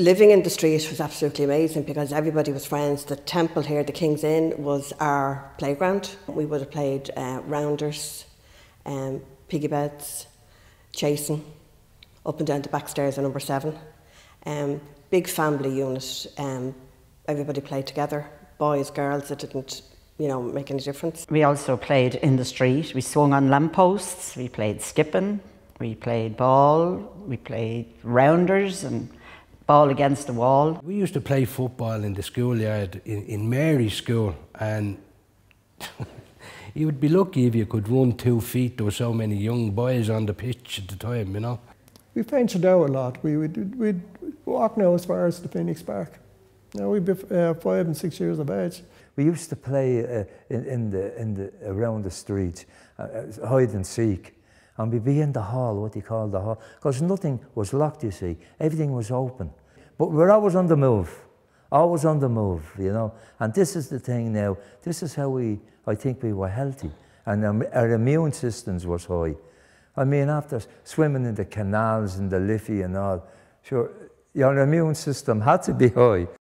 Living in the street was absolutely amazing because everybody was friends. The temple here, the King's Inn, was our playground. We would have played rounders, piggy beds, chasing, up and down the back stairs at number 7. Big family unit, everybody played together, boys, girls, it didn't, you know, make any difference. We also played in the street. We swung on lampposts, we played skipping, we played ball, we played rounders and ball against the wall. We used to play football in the schoolyard in Mary's school, and you would be lucky if you could run 2 feet. There were so many young boys on the pitch at the time, you know. We ventured out a lot. We'd walk now as far as the Phoenix Park. Now we'd be 5 and 6 years of age. We used to play around the street, hide and seek. And we'd be in the hall, what they call the hall, because nothing was locked, you see. Everything was open. But we're always on the move, you know. And this is the thing now. This is how I think we were healthy. And our immune systems was high. I mean, after swimming in the canals and the Liffey and all, sure, your immune system had to be high.